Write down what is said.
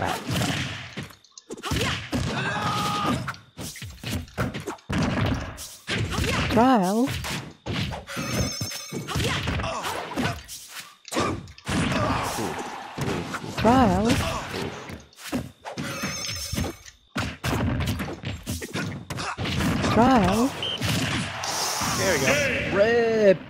Trial. Trial. Trial. There we go. Rip.